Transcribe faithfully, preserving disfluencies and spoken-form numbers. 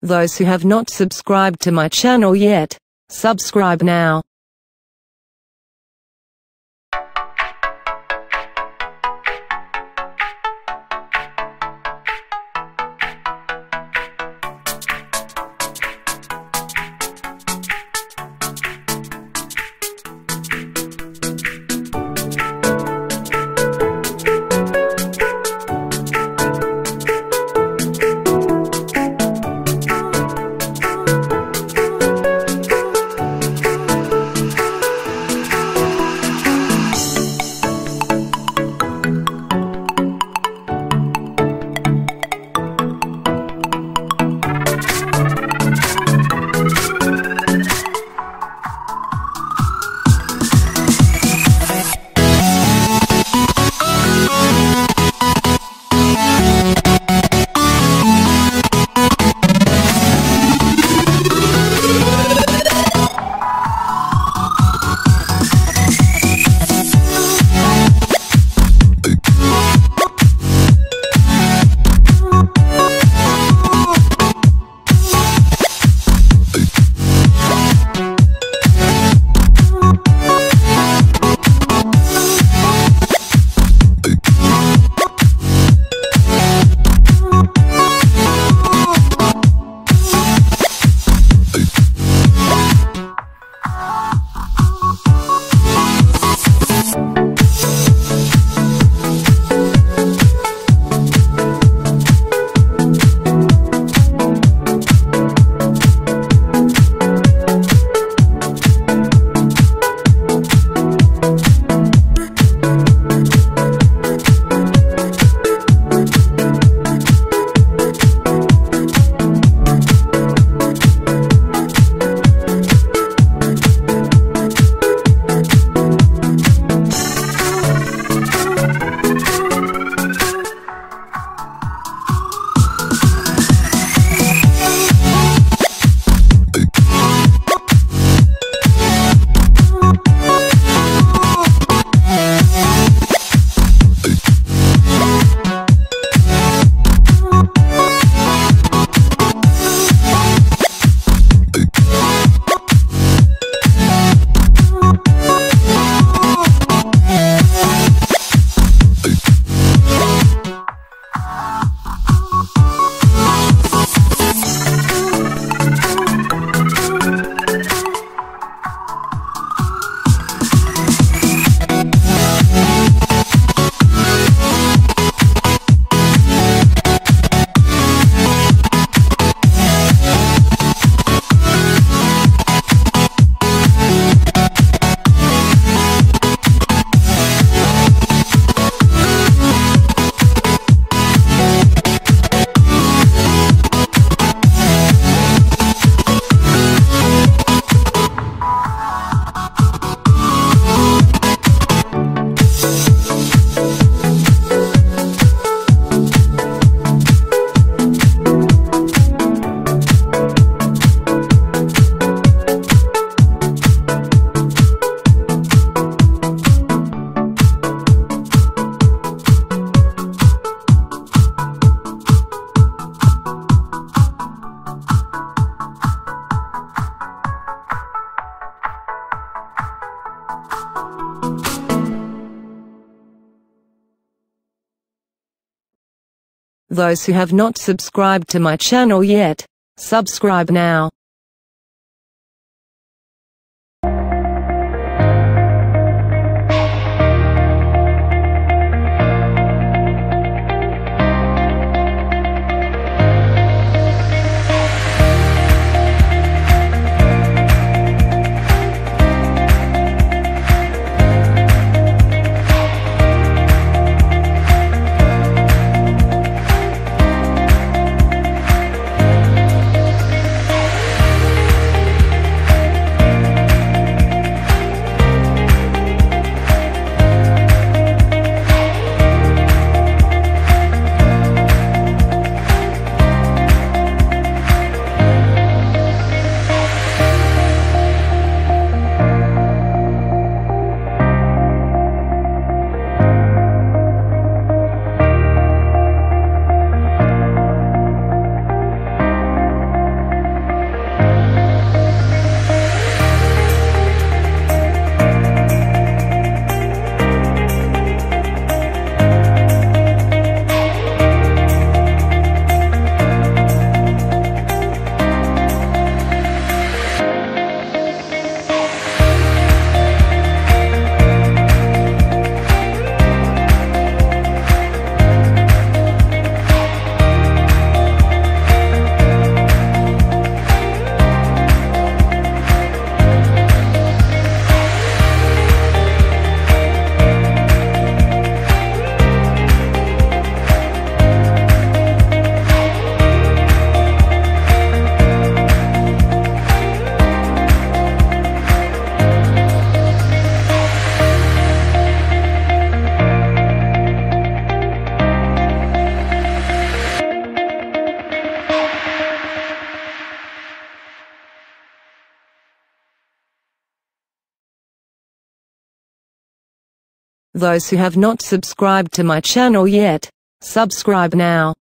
Those who have not subscribed to my channel yet, subscribe now. Those who have not subscribed to my channel yet, subscribe now. Those who have not subscribed to my channel yet, subscribe now.